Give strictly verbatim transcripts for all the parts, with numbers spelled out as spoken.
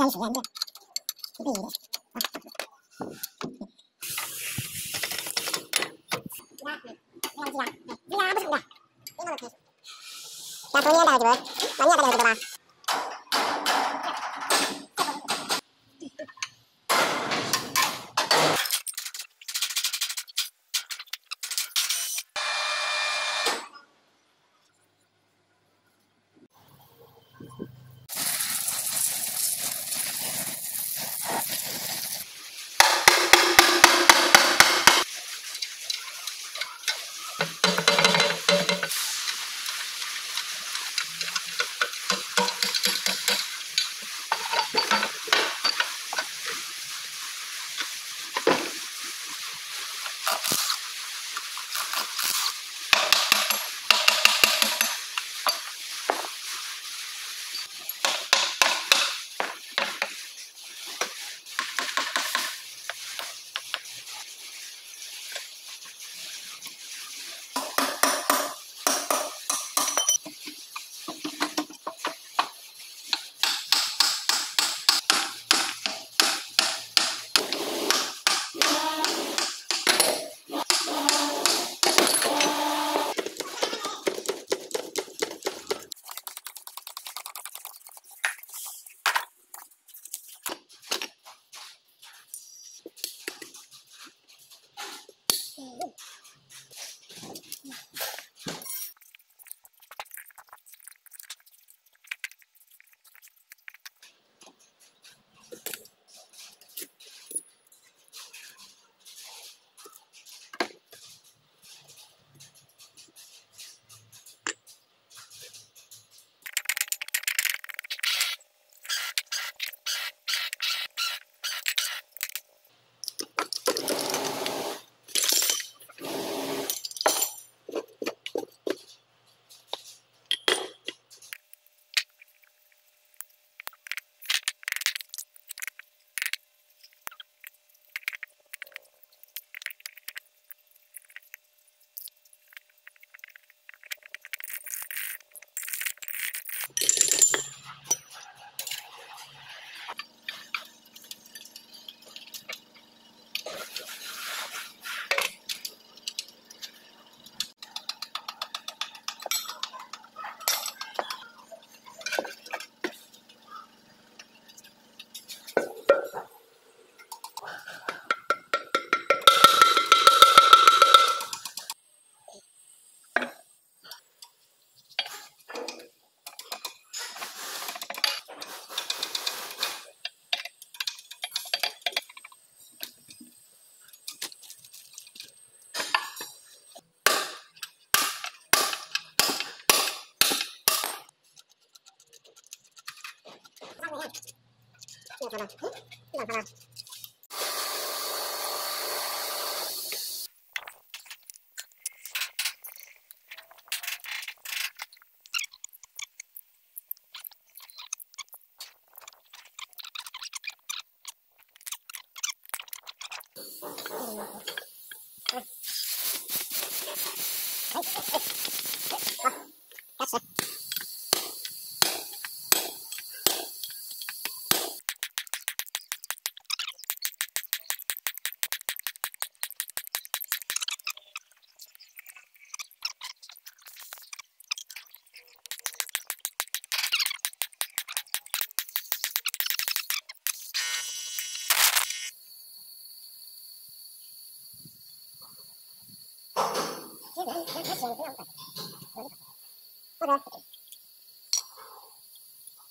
香水烟店，一杯一杯。啊，嗯，没有鸡鸭，哎，鸡鸭不是很大，非常的开心。那昨天大概几多？昨天大概有几多吧？ 好吧，嗯，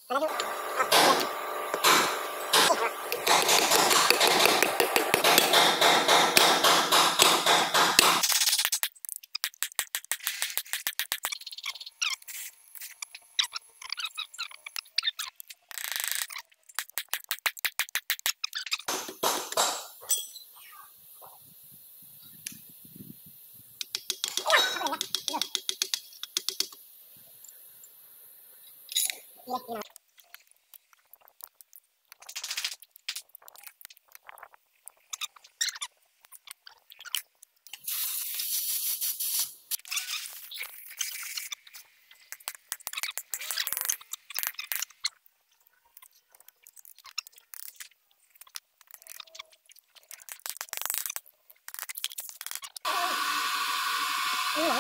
好吧。嗯，嗯，哎哎哎，好，开始。 Yeah. Oh, that's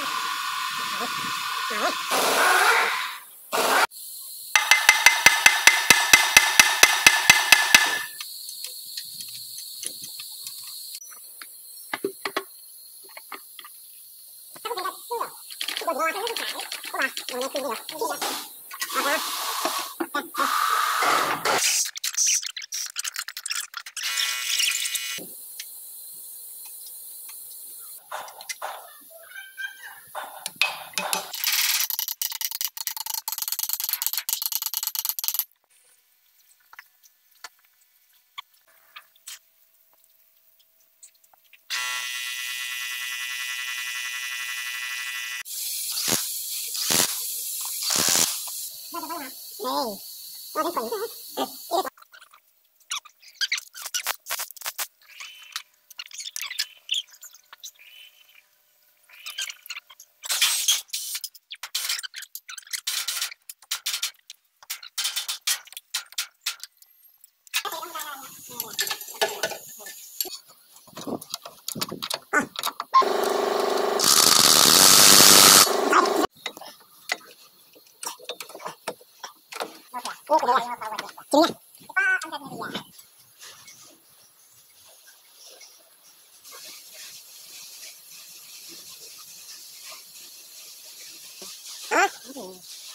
funny. Huh?